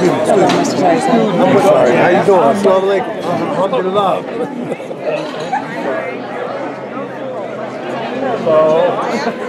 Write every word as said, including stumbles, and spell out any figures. Excuse me, excuse me. I'm sorry. How you doing? Assalamu alaikum. Alhamdulillah. So...